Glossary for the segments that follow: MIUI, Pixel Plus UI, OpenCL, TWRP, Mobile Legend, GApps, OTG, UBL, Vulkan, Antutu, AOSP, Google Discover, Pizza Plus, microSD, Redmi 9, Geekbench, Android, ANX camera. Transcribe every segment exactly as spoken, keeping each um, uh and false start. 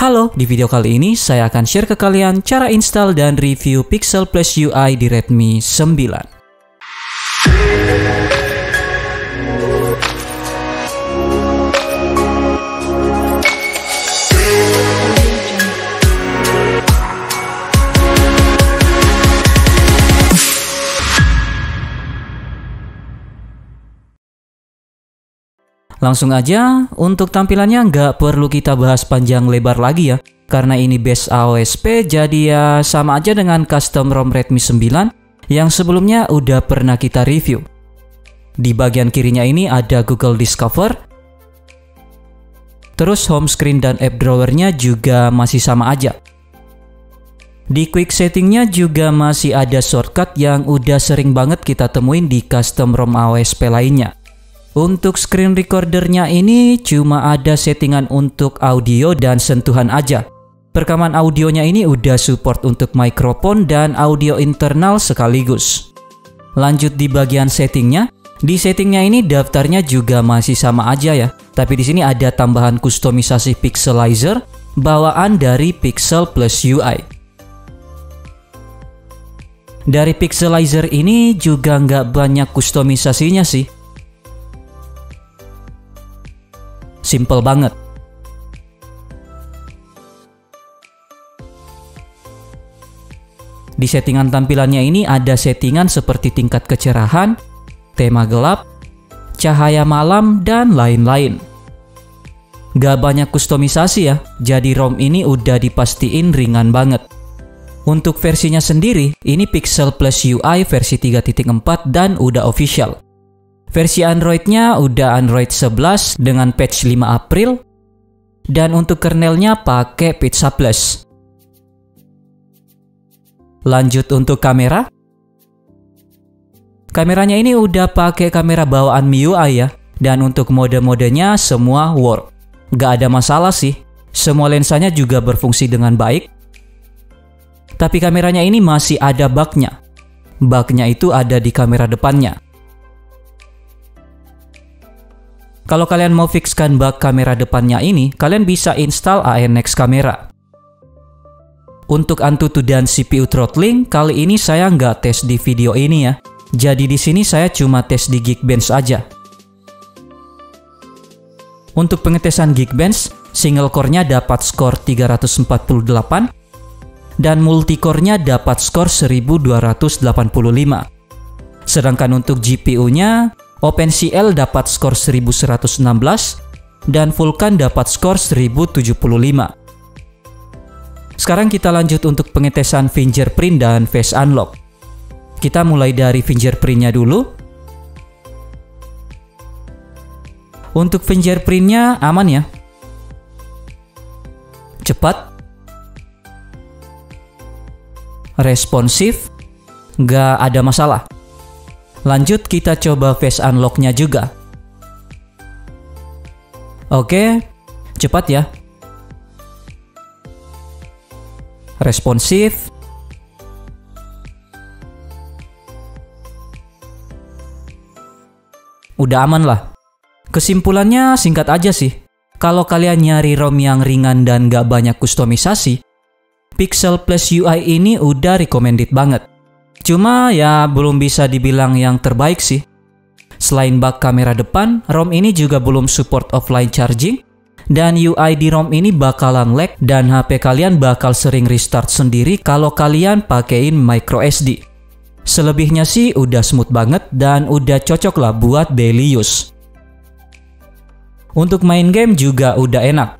Halo, di video kali ini saya akan share ke kalian cara install dan review Pixel Plus U I di Redmi sembilan. Langsung aja, untuk tampilannya nggak perlu kita bahas panjang lebar lagi ya. Karena ini base A O S P, jadi ya sama aja dengan custom ROM Redmi sembilan yang sebelumnya udah pernah kita review. Di bagian kirinya ini ada Google Discover. Terus home screen dan app drawernya juga masih sama aja. Di quick settingnya juga masih ada shortcut yang udah sering banget kita temuin di custom ROM A O S P lainnya. Untuk screen recordernya ini cuma ada settingan untuk audio dan sentuhan aja. Perekaman audionya ini udah support untuk mikrofon dan audio internal sekaligus. Lanjut di bagian settingnya. Di settingnya ini daftarnya juga masih sama aja ya. Tapi di sini ada tambahan kustomisasi pixelizer bawaan dari Pixel Plus U I. Dari pixelizer ini juga nggak banyak kustomisasinya sih. Simple banget. Di settingan tampilannya ini ada settingan seperti tingkat kecerahan, tema gelap, cahaya malam, dan lain-lain. Gak banyak kustomisasi ya, jadi ROM ini udah dipastiin ringan banget. Untuk versinya sendiri, ini Pixel Plus U I versi tiga titik empat dan udah official. Versi Android-nya udah Android sebelas dengan patch lima April, dan untuk kernelnya pakai Pizza Plus. Lanjut untuk kamera. Kameranya ini udah pakai kamera bawaan M I U I ya, dan untuk mode-modenya semua work. Gak ada masalah sih, semua lensanya juga berfungsi dengan baik. Tapi kameranya ini masih ada bug-nya. Bug-nya itu ada di kamera depannya. Kalau kalian mau fixkan bug kamera depannya ini, kalian bisa install A N X camera. Untuk Antutu dan C P U throttling, kali ini saya nggak tes di video ini ya. Jadi di sini saya cuma tes di Geekbench aja. Untuk pengetesan Geekbench, single core-nya dapat skor tiga ratus empat puluh delapan dan multi core-nya dapat skor seribu dua ratus delapan puluh lima. Sedangkan untuk G P U-nya, OpenCL dapat skor seribu seratus enam belas dan Vulkan dapat skor seribu tujuh puluh lima. Sekarang kita lanjut untuk pengetesan fingerprint dan face unlock. Kita mulai dari fingerprintnya dulu. Untuk fingerprintnya aman ya, cepat, responsif, nggak ada masalah. Lanjut kita coba face unlock-nya juga. Oke, cepat ya. Responsif. Udah aman lah. Kesimpulannya singkat aja sih. Kalau kalian nyari ROM yang ringan dan gak banyak kustomisasi, Pixel Plus U I ini udah recommended banget. Cuma ya belum bisa dibilang yang terbaik sih. Selain bug kamera depan, ROM ini juga belum support offline charging, dan U I di ROM ini bakalan lag dan H P kalian bakal sering restart sendiri kalau kalian pakein microSD. Selebihnya sih udah smooth banget dan udah cocok lah buat daily use. Untuk main game juga udah enak.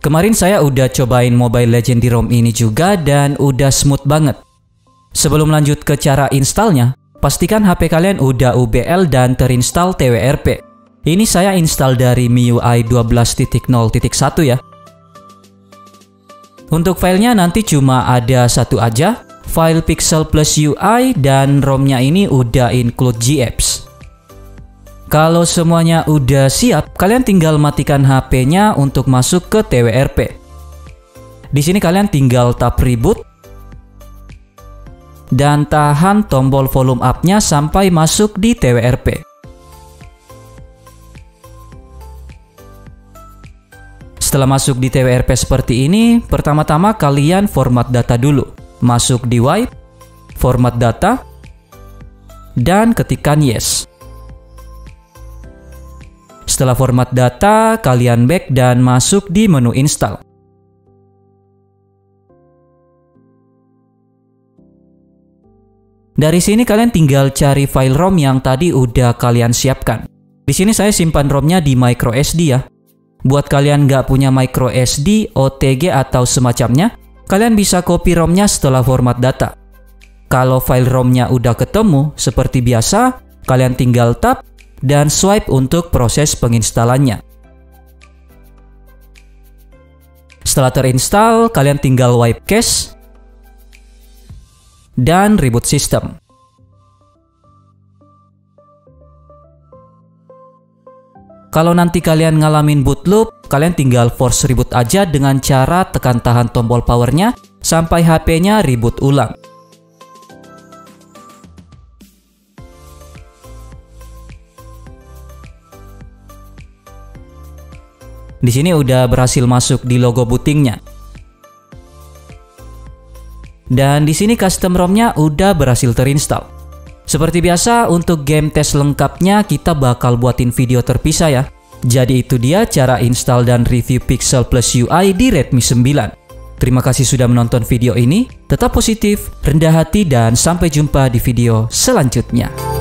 Kemarin saya udah cobain Mobile Legend di ROM ini juga dan udah smooth banget. Sebelum lanjut ke cara installnya, pastikan H P kalian udah U B L dan terinstall T W R P. Ini saya install dari M I U I dua belas titik nol titik satu ya. Untuk filenya nanti cuma ada satu aja, file Pixel Plus U I, dan ROM-nya ini udah include GApps. Kalau semuanya udah siap, kalian tinggal matikan H P-nya untuk masuk ke T W R P. Di sini kalian tinggal tap reboot, dan tahan tombol volume up-nya sampai masuk di T W R P. Setelah masuk di T W R P seperti ini, pertama-tama kalian format data dulu. Masuk di wipe, format data, dan ketikkan yes. Setelah format data, kalian back dan masuk di menu install. Dari sini kalian tinggal cari file ROM yang tadi udah kalian siapkan. Di sini saya simpan ROM-nya di microSD ya. Buat kalian nggak punya microSD, O T G atau semacamnya, kalian bisa copy ROM-nya setelah format data. Kalau file ROM-nya udah ketemu, seperti biasa, kalian tinggal tap dan swipe untuk proses penginstalannya. Setelah terinstall, kalian tinggal wipe cache dan reboot sistem. Kalau nanti kalian ngalamin boot loop, kalian tinggal force reboot aja dengan cara tekan tahan tombol powernya sampai H P-nya reboot ulang. Di sini udah berhasil masuk di logo bootingnya. Dan di sini custom ROM-nya udah berhasil terinstall. Seperti biasa, untuk game tes lengkapnya kita bakal buatin video terpisah ya. Jadi itu dia cara install dan review Pixel Plus U I di Redmi sembilan. Terima kasih sudah menonton video ini. Tetap positif, rendah hati, dan sampai jumpa di video selanjutnya.